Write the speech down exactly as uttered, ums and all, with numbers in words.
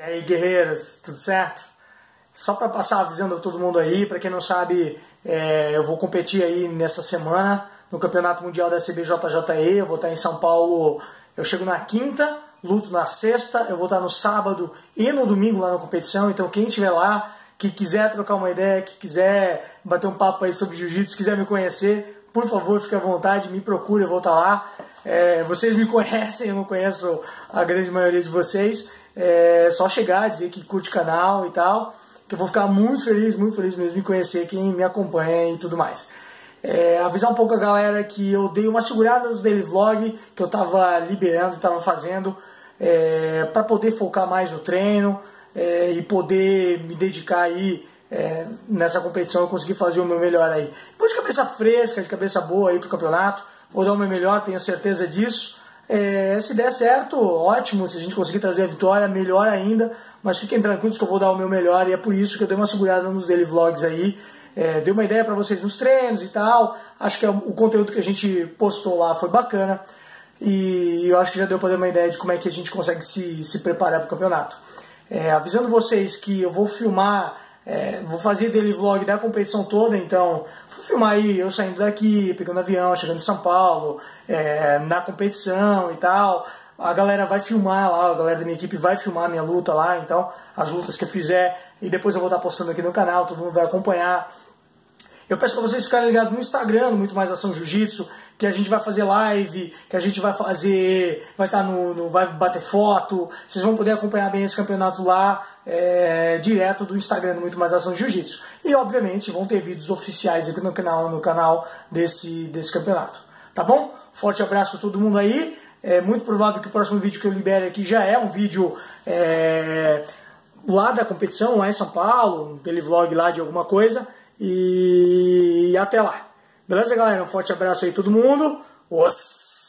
E aí, guerreiras, tudo certo? Só para passar avisando a todo mundo aí, para quem não sabe, é, eu vou competir aí nessa semana no Campeonato Mundial da C B J J E, eu vou estar em São Paulo, eu chego na quinta, luto na sexta, eu vou estar no sábado e no domingo lá na competição, então quem estiver lá, que quiser trocar uma ideia, que quiser bater um papo aí sobre jiu-jitsu, quiser me conhecer, por favor, fique à vontade, me procure, eu vou estar lá. É, vocês me conhecem, eu não conheço a grande maioria de vocês, é só chegar, dizer que curte o canal e tal, que eu vou ficar muito feliz, muito feliz mesmo em conhecer quem me acompanha e tudo mais. É, avisar um pouco a galera que eu dei uma segurada nos Dailyvlogs que eu estava liberando, estava fazendo, é, para poder focar mais no treino, é, e poder me dedicar aí, é, nessa competição, eu consegui fazer o meu melhor aí. Vou de cabeça fresca, de cabeça boa aí pro campeonato. Vou dar o meu melhor, tenho certeza disso. É, se der certo, ótimo. Se a gente conseguir trazer a vitória, melhor ainda. Mas fiquem tranquilos que eu vou dar o meu melhor. E é por isso que eu dei uma segurada nos Dailyvlogs aí. É, dei uma ideia para vocês nos treinos e tal. Acho que o conteúdo que a gente postou lá foi bacana. E eu acho que já deu para dar uma ideia de como é que a gente consegue se, se preparar para o campeonato. É, avisando vocês que eu vou filmar... É, vou fazer Dailyvlog da competição toda, então vou filmar aí eu saindo daqui, pegando avião, chegando em São Paulo, é, na competição e tal. A galera vai filmar lá, a galera da minha equipe vai filmar a minha luta lá, então as lutas que eu fizer, e depois eu vou estar postando aqui no canal, todo mundo vai acompanhar. Eu peço para vocês ficarem ligados no Instagram, no Muito Mais Ação Jiu Jitsu, que a gente vai fazer live, que a gente vai fazer, vai estar no, no, vai bater foto, vocês vão poder acompanhar bem esse campeonato lá, é, direto do Instagram do Muito Mais Ação Jiu Jitsu. E obviamente vão ter vídeos oficiais aqui no canal, no canal desse, desse campeonato, tá bom? Forte abraço a todo mundo aí, é muito provável que o próximo vídeo que eu libere aqui já é um vídeo... É, lá da competição, lá em São Paulo, um Dailyvlog lá de alguma coisa... E até lá. Beleza, galera? Um forte abraço aí todo mundo. Os